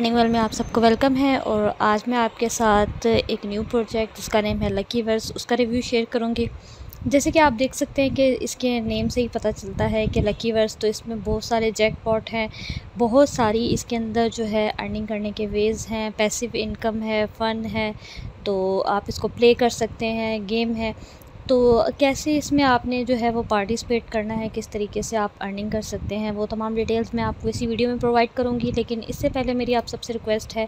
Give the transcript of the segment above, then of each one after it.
Earning world में आप सबको वेलकम है। और आज मैं आपके साथ एक न्यू प्रोजेक्ट जिसका नेम है लकीवर्स, उसका रिव्यू शेयर करूंगी। जैसे कि आप देख सकते हैं कि इसके नेम से ही पता चलता है कि लकीवर्स, तो इसमें बहुत सारे जैकपॉट हैं, बहुत सारी इसके अंदर जो है अर्निंग करने के वेज़ हैं, पैसिव इनकम है, फ़न है, तो आप इसको प्ले कर सकते हैं, गेम है। तो कैसे इसमें आपने जो है वो पार्टिसिपेट करना है, किस तरीके से आप अर्निंग कर सकते हैं, वो तमाम डिटेल्स मैं आपको इसी वीडियो में प्रोवाइड करूंगी। लेकिन इससे पहले मेरी आप सबसे रिक्वेस्ट है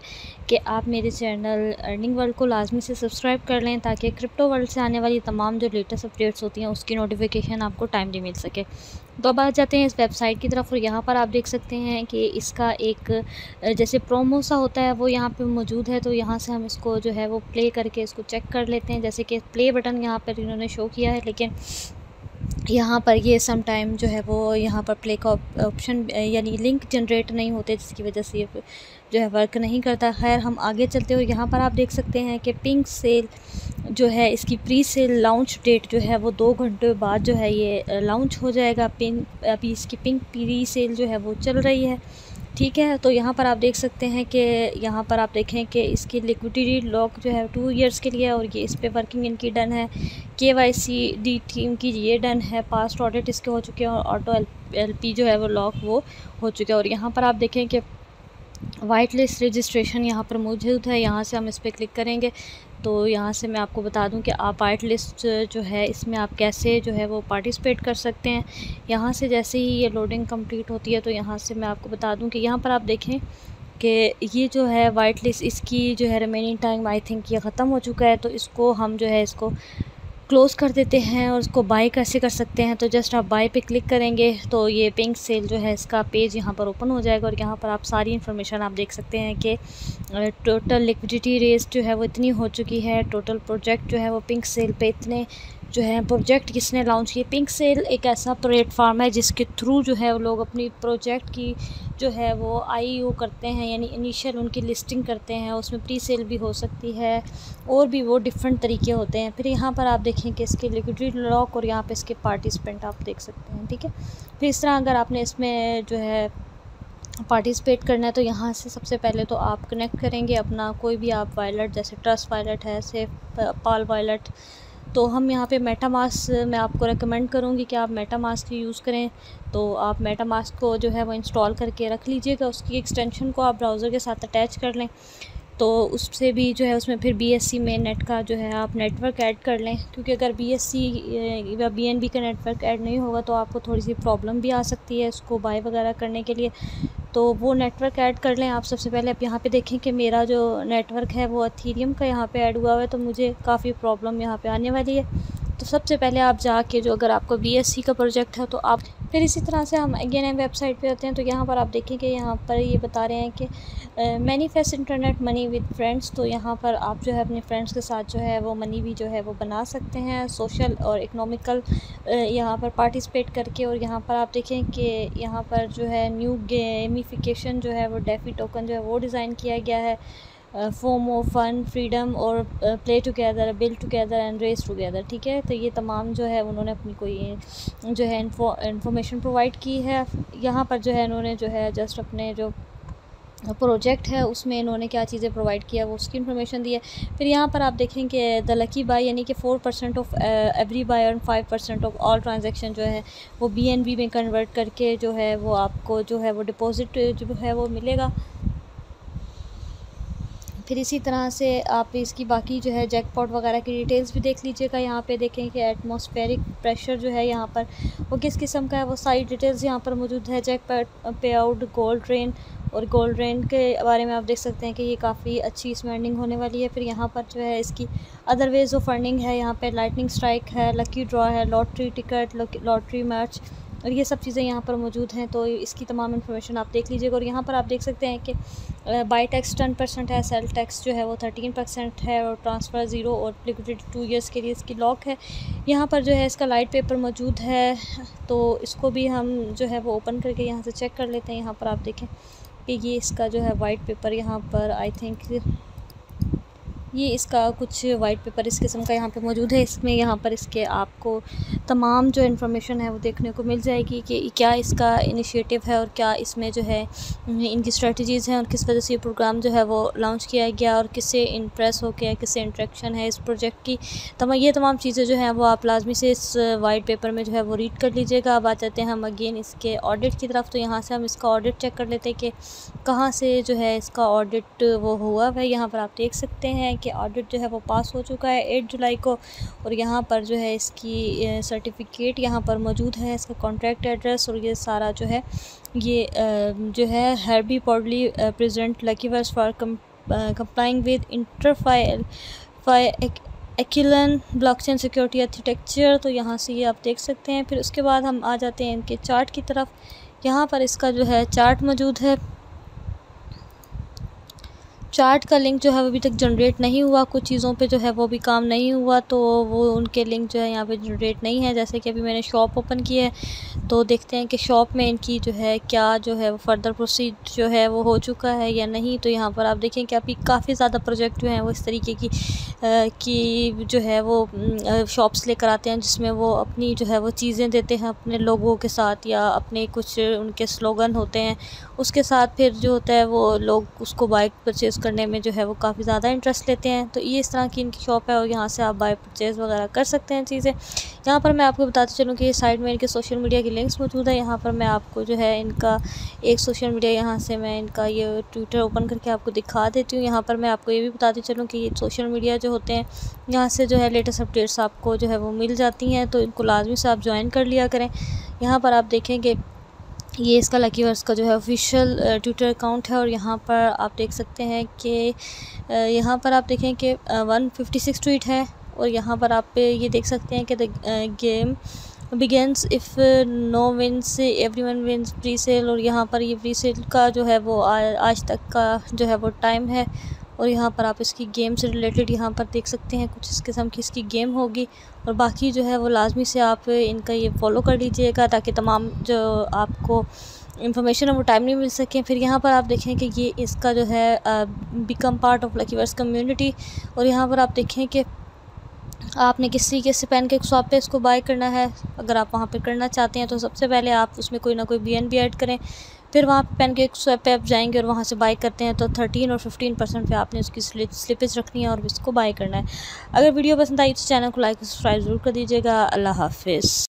कि आप मेरे चैनल अर्निंग वर्ल्ड को लाजमी से सब्सक्राइब कर लें, ताकि क्रिप्टो वर्ल्ड से आने वाली तमाम जो लेटेस्ट अपडेट्स होती हैं उसकी नोटिफिकेशन आपको टाइमली मिल सके। तो अब आ जाते हैं इस वेबसाइट की तरफ। और यहाँ पर आप देख सकते हैं कि इसका एक जैसे प्रोमो सा होता है वो यहाँ पे मौजूद है। तो यहाँ से हम इसको जो है वो प्ले करके इसको चेक कर लेते हैं। जैसे कि प्ले बटन यहाँ पर इन्होंने शो किया है, लेकिन यहाँ पर ये सम टाइम जो है वो यहाँ पर प्ले का ऑप्शन यानी लिंक जनरेट नहीं होते, जिसकी वजह से ये जो है वर्क नहीं करता। खैर, हम आगे चलते हैं। और यहाँ पर आप देख सकते हैं कि पिंकसेल जो है, इसकी प्री सेल लॉन्च डेट जो है वो 2 घंटे बाद जो है ये लॉन्च हो जाएगा। अभी इसकी पिंक प्री सेल जो है वो चल रही है, ठीक है। तो यहाँ पर आप देख सकते हैं कि यहाँ पर आप देखें कि इसकी लिक्विडिटी लॉक जो है 2 इयर्स के लिए, और ये इस पे वर्किंग इनकी डन है, KYC टीम की ये डन है, पास्ट ऑडिट इसके हो चुके हैं, और ऑटो LP जो है वो लॉक वो हो चुका है। और यहाँ पर आप देखें कि वाइट लिस्ट रजिस्ट्रेशन यहाँ पर मौजूद है। यहाँ से हम इस पर क्लिक करेंगे तो यहाँ से मैं आपको बता दूं कि आप वाइट लिस्ट जो है इसमें आप कैसे जो है वो पार्टिसिपेट कर सकते हैं। यहाँ से जैसे ही ये लोडिंग कंप्लीट होती है तो यहाँ से मैं आपको बता दूं कि यहाँ पर आप देखें कि ये जो है वाइट लिस्ट, इसकी जो है रिमेनिंग टाइम आई थिंक ये ख़त्म हो चुका है। तो इसको हम जो है इसको क्लोज़ कर देते हैं। और उसको बाय कैसे कर सकते हैं, तो जस्ट आप बाय पे क्लिक करेंगे तो ये पिंकसेल जो है इसका पेज यहाँ पर ओपन हो जाएगा। और यहाँ पर आप सारी इन्फॉर्मेशन आप देख सकते हैं कि टोटल लिक्विडिटी रेस जो है वो इतनी हो चुकी है, टोटल प्रोजेक्ट जो है वो पिंकसेल पे इतने जो है प्रोजेक्ट किसने लॉन्च किए। पिंकसेल एक ऐसा प्लेटफार्म है जिसके थ्रू जो है वो लोग अपनी प्रोजेक्ट की जो है वो IEO करते हैं, यानी इनिशियल उनकी लिस्टिंग करते हैं। उसमें प्री सेल भी हो सकती है और भी वो डिफरेंट तरीके होते हैं। फिर यहाँ पर आप देखें कि इसके लिक्विडिटी लॉक और यहाँ पे इसके पार्टिसिपेंट आप देख सकते हैं, ठीक है। फिर इस तरह अगर आपने इसमें जो है पार्टिसिपेट करना है तो यहाँ से सबसे पहले तो आप कनेक्ट करेंगे अपना कोई भी आप वॉलेट, जैसे ट्रस्ट वॉलेट है, सेफ पाल वॉलेट। तो हम यहाँ पे मेटामास्क, मैं आपको रेकमेंड करूँगी कि आप मेटामास्क ही यूज़ करें। तो आप मेटामास्क को जो है वो इंस्टॉल करके रख लीजिएगा, उसकी एक्सटेंशन को आप ब्राउज़र के साथ अटैच कर लें। तो उससे भी जो है उसमें फिर BSC में नेट का जो है आप नेटवर्क ऐड कर लें, क्योंकि अगर BSC या BNB का नेटवर्क ऐड नहीं होगा तो आपको थोड़ी सी प्रॉब्लम भी आ सकती है इसको बाय वगैरह करने के लिए। तो वो नेटवर्क ऐड कर लें आप सबसे पहले। आप यहाँ पे देखें कि मेरा जो नेटवर्क है वो एथेरियम का यहाँ पे ऐड हुआ हुआ है, तो मुझे काफ़ी प्रॉब्लम यहाँ पे आने वाली है। तो सबसे पहले आप जाके जो अगर आपको BSC का प्रोजेक्ट है तो आप फिर इसी तरह से हम अगेन वेबसाइट पे होते हैं। तो यहाँ पर आप देखें कि यहाँ पर ये बता रहे हैं कि manifest internet money with friends. तो यहाँ पर आप जो है अपने फ्रेंड्स के साथ जो है वो मनी भी जो है वो बना सकते हैं, सोशल और इकोनॉमिकल यहाँ पर पार्टिसिपेट करके। और यहाँ पर आप देखें कि यहाँ पर जो है न्यू गेमिफिकेशन जो है वो डेफी टोकन जो है वो डिज़ाइन किया गया है, फोमो, फन, फ्रीडम और play together, build together and race together, ठीक है। तो ये तमाम जो है उन्होंने अपनी कोई जो है इंफॉर्मेशन प्रोवाइड की है। यहाँ पर जो है इन्होंने जो है जस्ट अपने जो प्रोजेक्ट है उसमें इन्होंने क्या चीज़ें प्रोवाइड किया वो उसकी इन्फॉर्मेशन दी है। फिर यहाँ पर आप देखें कि द लकी बाय, यानी कि 4% ऑफ एवरी बाय और 5% ऑफ ऑल ट्रांजैक्शन जो है वो BNB में कन्वर्ट करके जो है वो आपको जो है वो डिपॉजिट जो है वो मिलेगा। फिर इसी तरह से आप इसकी बाकी जो है जैकपॉट वगैरह की डिटेल्स भी देख लीजिएगा। यहाँ पे देखें कि एटमॉस्फेरिक प्रेशर जो है यहाँ पर वो किस किस्म का है, वो सारी डिटेल्स यहाँ पर मौजूद है। Jackpot pay out, gold train, और गोल्ड रेन के बारे में आप देख सकते हैं कि ये काफ़ी अच्छी इसमें अर्निंग होने वाली है। फिर यहाँ पर जो है इसकी अदर वेज ऑफ अर्निंग है, यहाँ पे लाइटनिंग स्ट्राइक है, लकी ड्रॉ है, लॉटरी टिकट, लॉटरी मैच, और ये सब चीज़ें यहाँ पर मौजूद हैं। तो इसकी तमाम इन्फॉर्मेशन आप देख लीजिएगा। और यहाँ पर आप देख सकते हैं कि बाय टैक्स 10% है, सेल टैक्स जो है वो 13% है, और ट्रांसफ़र 0 और लिक्विडिटी 2 इयर्स के लिए इसकी लॉक है। यहाँ पर जो है इसका लाइट पेपर मौजूद है, तो इसको भी हम जो है वो ओपन करके यहाँ से चेक कर लेते हैं। यहाँ पर आप देखें कि ये इसका जो है वाइट पेपर यहाँ पर आई थिंक ये इसका कुछ वाइट पेपर इस किस्म का यहाँ पे मौजूद है। इसमें यहाँ पर इसके आपको तमाम जो इन्फॉर्मेशन है वो देखने को मिल जाएगी कि क्या इसका इनिशिएटिव है और क्या इसमें जो है इनकी स्ट्रेटजीज़ हैं और किस वजह से ये प्रोग्राम जो है वो लॉन्च किया गया और किससे इंप्रेस हो गया, किससे इंट्रैक्शन है इस प्रोजेक्ट की। ये तमाम चीज़ें जो हैं वो आप लाजमी से इस वाइट पेपर में जो है वो रीड कर लीजिएगा। अब आ जाते हैं हम अगेन इसके ऑडिट की तरफ। तो यहाँ से हम इसका ऑडिट चेक कर लेते हैं कि कहाँ से जो है इसका ऑडिट वो हुआ है। यहाँ पर आप देख सकते हैं कि ऑडिट जो है वो पास हो चुका है 8 जुलाई को, और यहाँ पर जो है इसकी सर्टिफिकेट यहाँ पर मौजूद है, इसका कॉन्ट्रैक्ट एड्रेस और ये सारा जो है ये जो है hereby proudly present LuckyVerse for complying with इंटरफाइकिलन ब्लॉकचेन सिक्योरिटी आर्किटेक्चर। तो यहाँ से ये आप देख सकते हैं। फिर उसके बाद हम आ जाते हैं इनके चार्ट की तरफ। यहाँ पर इसका जो है चार्ट मौजूद है। चार्ट का लिंक जो है वो अभी तक जनरेट नहीं हुआ, कुछ चीज़ों पे जो है वो भी काम नहीं हुआ तो वो उनके लिंक जो है यहाँ पे जनरेट नहीं है। जैसे कि अभी मैंने शॉप ओपन की है तो देखते हैं कि शॉप में इनकी जो है क्या जो है वो फर्दर प्रोसीड जो है वो हो चुका है या नहीं। तो यहाँ पर आप देखें कि अभी काफ़ी ज़्यादा प्रोजेक्ट जो हैं वो इस तरीके की जो है वो शॉप्स लेकर आते हैं जिसमें वो अपनी जो है वो चीज़ें देते हैं अपने लोगों के साथ या अपने कुछ उनके स्लोगन होते हैं उसके साथ। फिर जो होता है वो लोग उसको बाइक परचेज़ करने में जो है वो काफ़ी ज़्यादा इंटरेस्ट लेते हैं। तो ये इस तरह की इनकी शॉप है और यहाँ से आप बाय परचेज़ वगैरह कर सकते हैं चीज़ें। यहाँ पर मैं आपको बताते चलूँ कि साइड में इनके सोशल मीडिया के लिंक्स मौजूद है। यहाँ पर मैं आपको जो है इनका एक सोशल मीडिया, यहाँ से मैं इनका ये ट्विटर ओपन करके आपको दिखा देती हूँ। यहाँ पर मैं आपको ये भी बताते चलूँ कि ये सोशल मीडिया जो होते हैं यहाँ से जो है लेटेस्ट अपडेट्स आपको जो है वो मिल जाती हैं, तो इनको लाजमी से आप ज्वाइन कर लिया करें। यहाँ पर आप देखेंगे ये इसका लकीवर्स का जो है ऑफिशियल ट्विटर अकाउंट है और यहाँ पर आप देख सकते हैं कि यहाँ पर आप देखें कि 156 ट्वीट है और यहाँ पर आप ये देख सकते हैं कि the game begins if no wins everyone wins pre sale. और यहाँ पर ये प्री सेल का जो है वो आज तक का जो है वो टाइम है और यहाँ पर आप इसकी गेम से रिलेटेड यहाँ पर देख सकते हैं कुछ इस किस्म की इसकी गेम होगी। और बाकी जो है वो लाजमी से आप इनका ये फॉलो कर लीजिएगा ताकि तमाम जो आपको इन्फॉर्मेशन है वो टाइमली मिल सकें। फिर यहाँ पर आप देखें कि ये इसका जो है become part of LuckyVerse community और यहाँ पर आप देखें कि आपने किस तरीके से पैनकेक स्वैप पे इसको बाय करना है। अगर आप वहाँ पर करना चाहते हैं तो सबसे पहले आप उसमें कोई ना कोई BNB ऐड करें, फिर वहाँ पे पैनकेक स्वैप पे आप जाएंगे और वहाँ से बाय करते हैं तो 13 और 15% पे आपने उसकी स्लिपेज रखनी है और इसको बाय करना है। अगर वीडियो पसंद आई तो चैनल को लाइक और सब्सक्राइब जरूर कर दीजिएगा। अल्लाह हाफिज़।